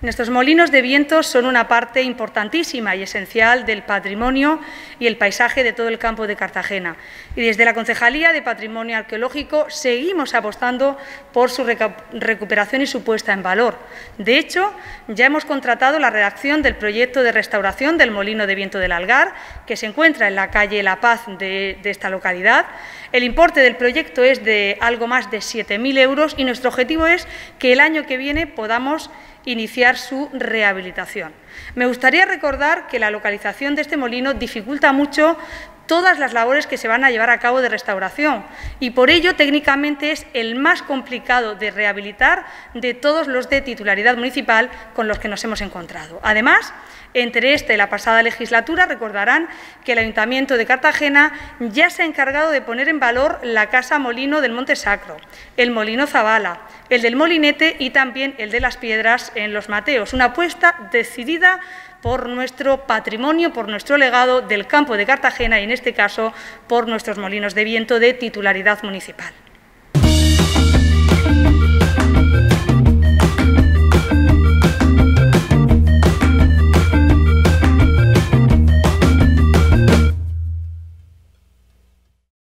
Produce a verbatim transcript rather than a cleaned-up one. Nuestros molinos de viento son una parte importantísima y esencial del patrimonio y el paisaje de todo el campo de Cartagena. Y desde la Concejalía de Patrimonio Arqueológico seguimos apostando por su recuperación y su puesta en valor. De hecho, ya hemos contratado la redacción del proyecto de restauración del Molino de Viento del Algar, que se encuentra en la calle La Paz de, de esta localidad. El importe del proyecto es de algo más de siete mil euros y nuestro objetivo es que el año que viene podamos iniciar su rehabilitación. Me gustaría recordar que la localización de este molino dificulta mucho todas las labores que se van a llevar a cabo de restauración y por ello técnicamente es el más complicado de rehabilitar de todos los de titularidad municipal con los que nos hemos encontrado. Además, entre esta y la pasada legislatura recordarán que el Ayuntamiento de Cartagena ya se ha encargado de poner en valor la Casa Molino del Monte Sacro, el Molino Zavala, el del Molinete y también el de Las Piedras en Los Mateos, una apuesta decidida por nuestro patrimonio, por nuestro legado del campo de Cartagena y, en este caso, por nuestros molinos de viento de titularidad municipal.